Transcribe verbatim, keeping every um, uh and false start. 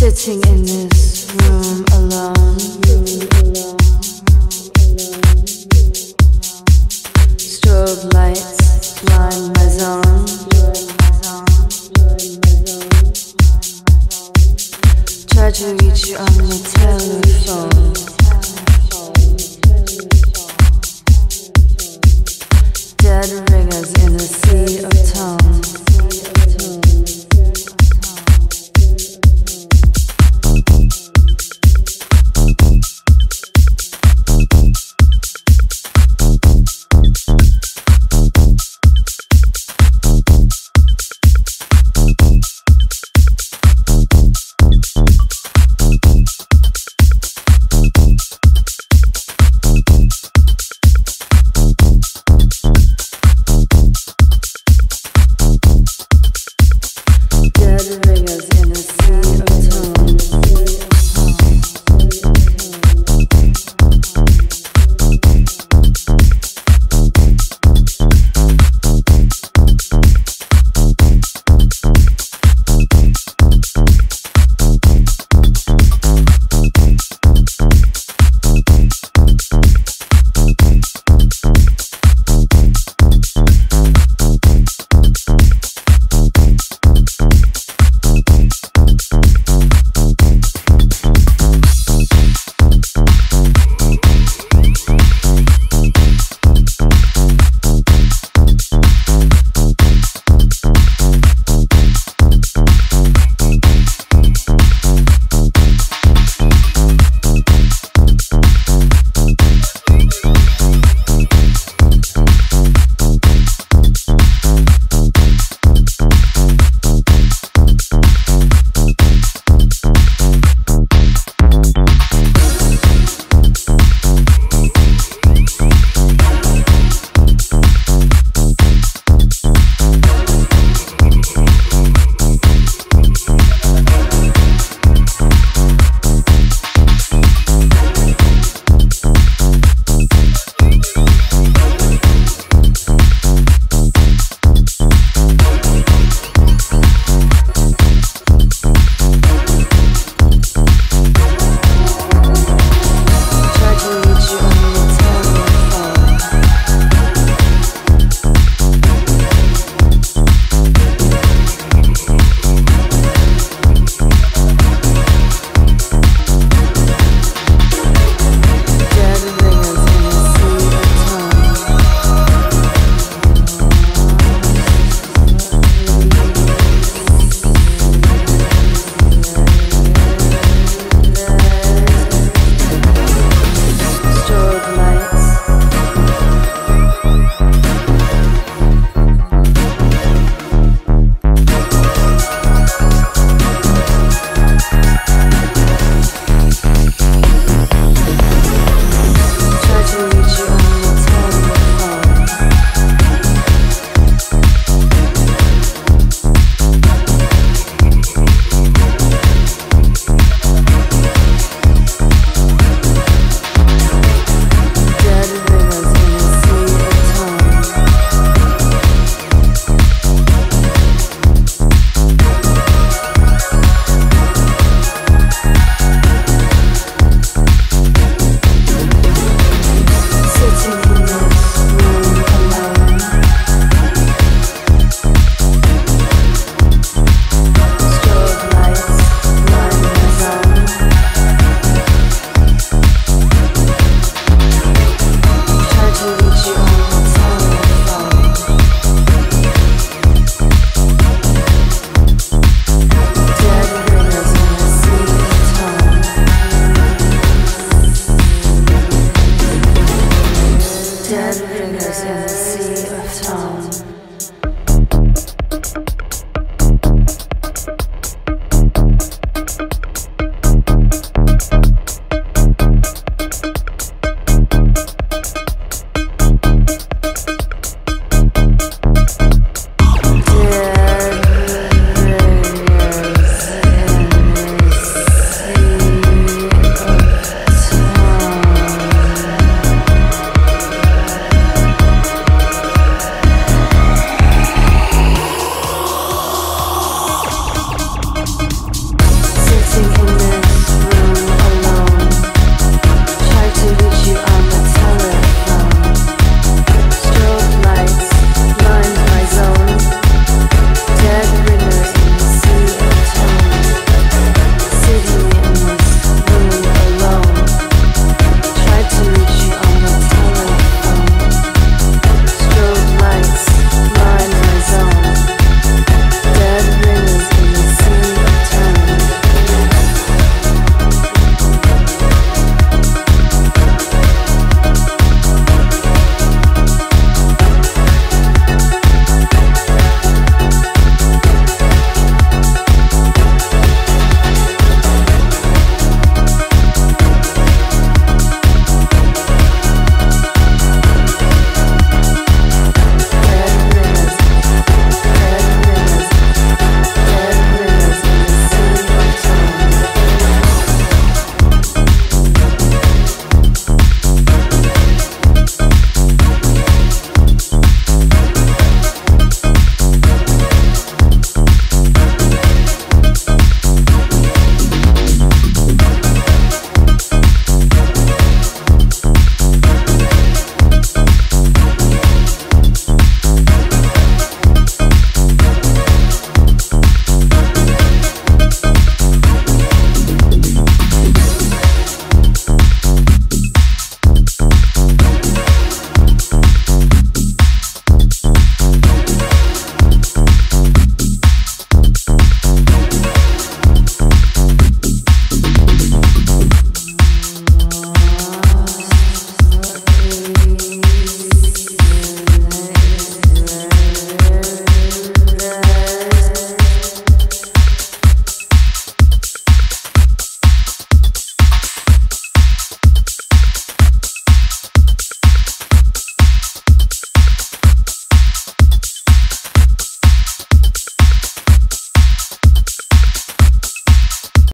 sitting in this room alone, strobe lights blind my zone, try to reach you on your telephone, dead ringers in the sea.